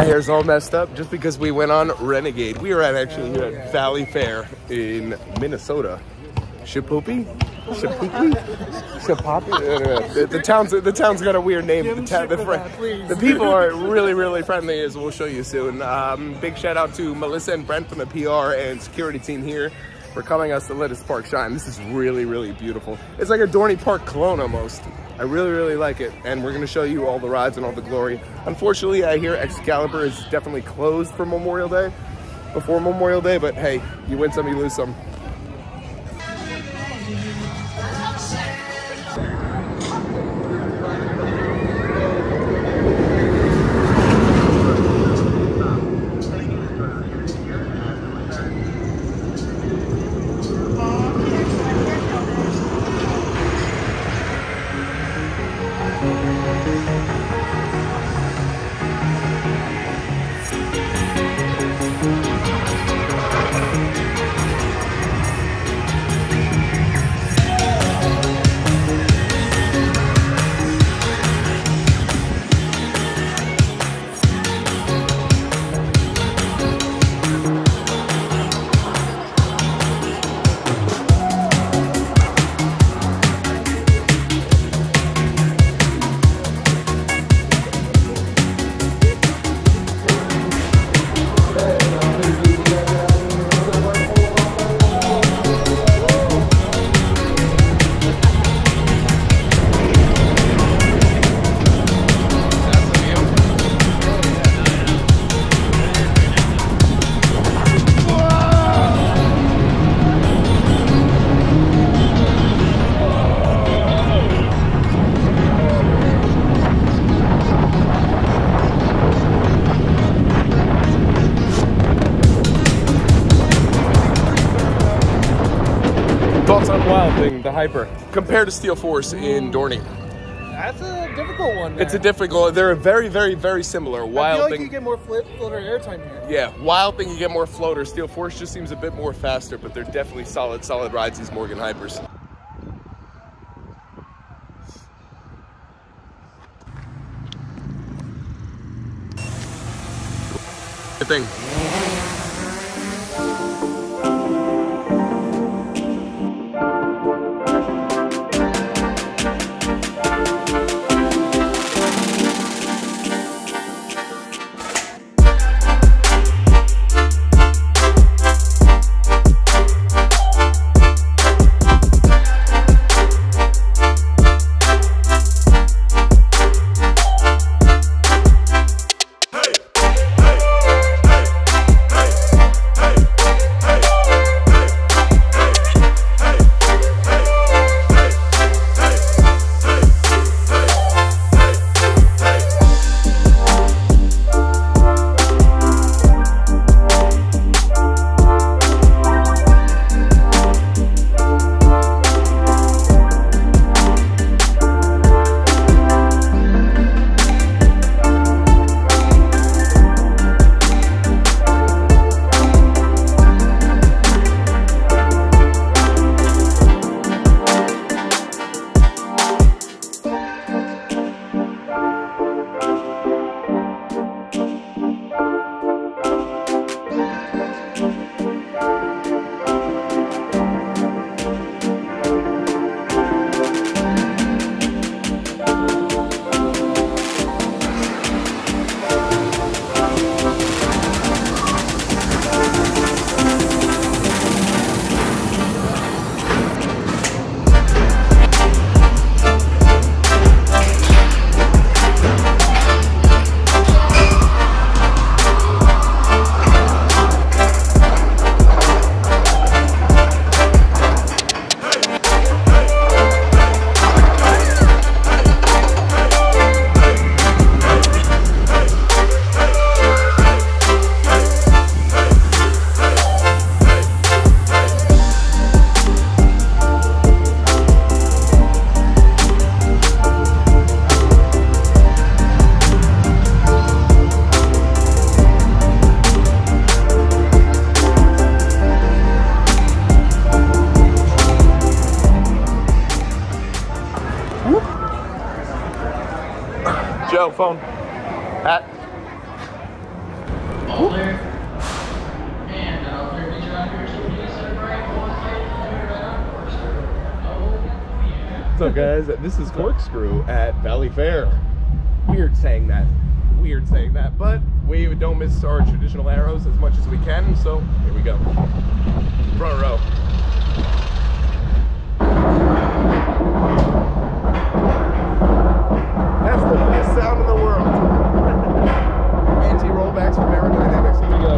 my hair's all messed up just because we went on Renegade. We are actually here at Valleyfair in Minnesota. Shipoopy? Shipoopy? Shipoopy? The town's got a weird name. The people are really, really friendly, as we'll show you soon. Big shout out to Melissa and Brent from the PR and security team here for coming us to let us park shine. This is really, really beautiful. It's like a Dorney Park clone almost. I really, really like it, and we're gonna show you all the rides and all the glory. Unfortunately, I hear Excalibur is definitely closed for Memorial Day, before Memorial Day, but hey, you win some, you lose some. Wild Thing, the hyper, compared to Steel Force in Dorney. That's a difficult one. There. It's a difficult. They're very, very, very similar. Wild Thing, you get more floater airtime here. Yeah, Wild Thing, you get more floater. Steel Force just seems a bit more faster, but they're definitely solid rides. These Morgan hypers. Good thing. Phone. Hat. What's up, guys? This is Corkscrew at Valleyfair. Weird saying that, but we don't miss our traditional arrows as much as we can, so here we go. Front row. That's the best sound in the world. Anti-rollbacks from aerodynamics. Here we go.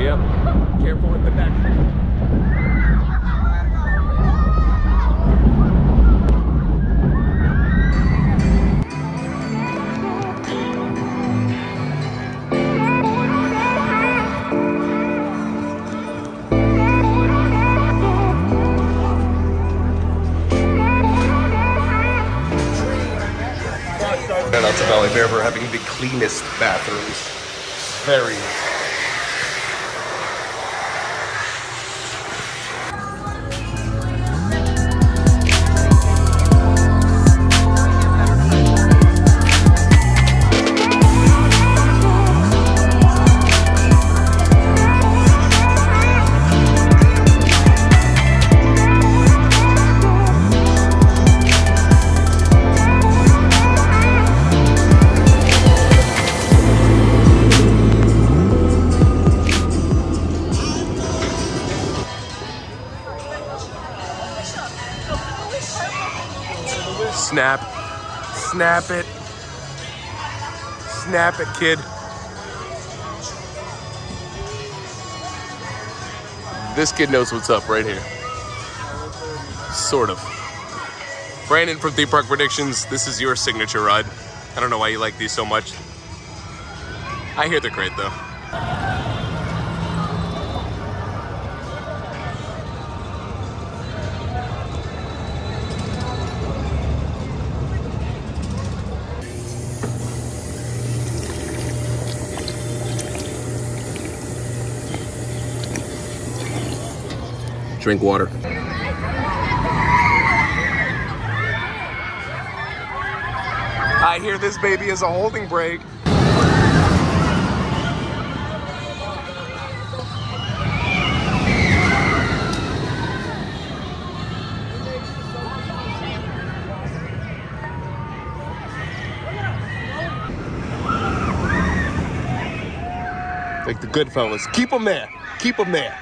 Yep. Careful with the neck. Valleyfair for having the cleanest bathrooms. Very. Snap it. Snap it, kid. This kid knows what's up right here. Sort of. Brandon from Theme Park Predictions, this is your signature ride. I don't know why you like these so much. I hear they're great, though. Drink water. I hear this baby is a holding break. Like the good fellas. Keep them there. Keep them there.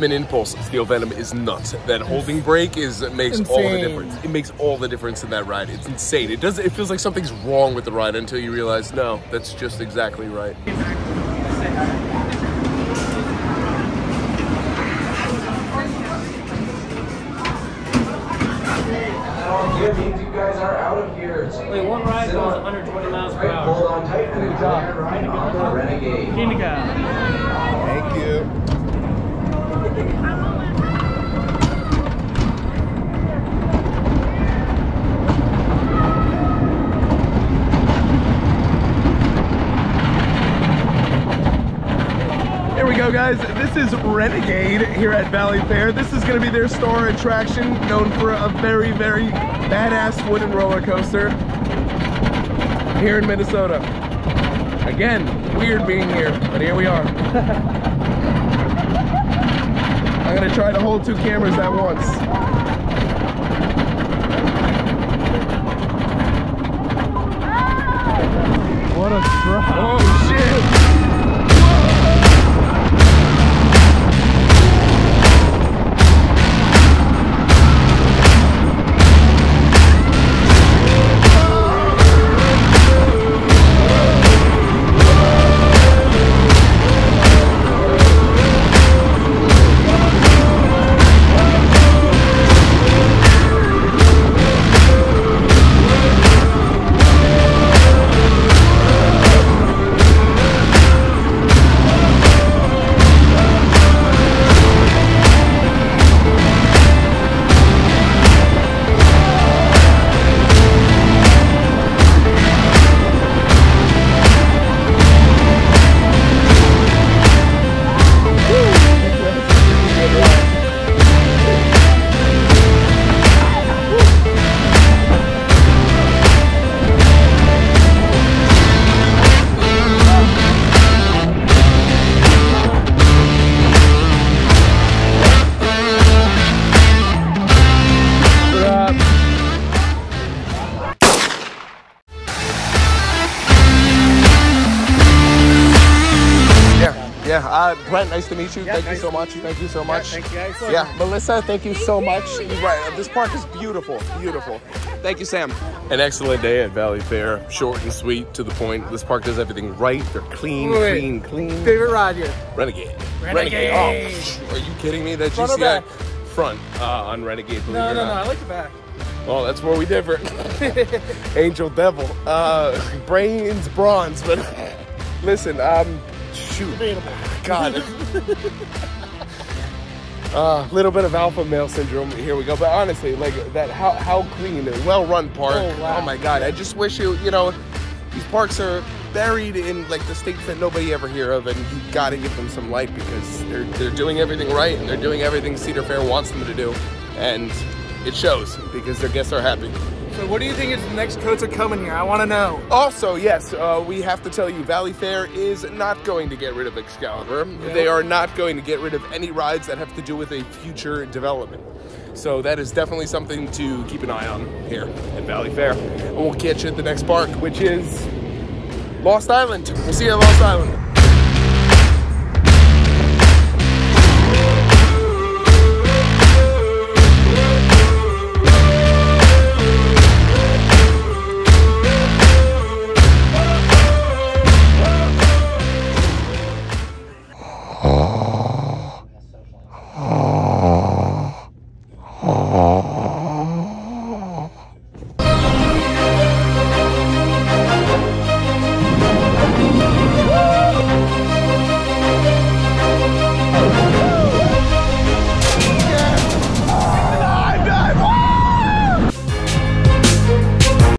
Impulse Steel Venom is nuts. That holding brake makes insane. All the difference. It makes all the difference in that ride. It's insane. It feels like something's wrong with the ride until you realize no, that's just exactly right. Yeah, means you guys are out of here. Wait, one ride goes 120 miles per hour. Hold on tight for the top. Ride on the Renegade. Thank you. I love it. Here we go, guys. This is Renegade here at Valleyfair. This is going to be their star attraction, known for a very, very badass wooden roller coaster here in Minnesota. Again, weird being here, but here we are. I'm going to try to hold two cameras at once. What a drop. Oh, shit. Brent, nice to meet you. Yeah, thank you so much. Thank you guys. Yeah, Melissa, thank you so much. Yeah. Right, this park is beautiful, beautiful. Thank you, Sam. An excellent day at Valleyfair. Short and sweet, to the point. This park does everything right. They're clean, clean. Favorite ride here? Renegade. Renegade. Oh, are you kidding me? That front GCI front on Renegade. No, I like the back. Well, that's where we differ. Angel, devil, brains, bronze. But listen, shoot. God. Little bit of alpha male syndrome. Here we go. But honestly, like that, how clean and well-run park. Oh, wow. Oh my God. I just wish you know, these parks are buried in like the states that nobody ever hear of, and you got to give them some light because they're doing everything right and they're doing everything Cedar Fair wants them to do, and it shows because their guests are happy. So what do you think is the next coats are coming here? I want to know. Also, yes, we have to tell you, Valleyfair is not going to get rid of Excalibur. Nope. They are not going to get rid of any rides that have to do with a future development. So that is definitely something to keep an eye on here at Valleyfair. And we'll catch you at the next park, which is Lost Island. We'll see you at Lost Island.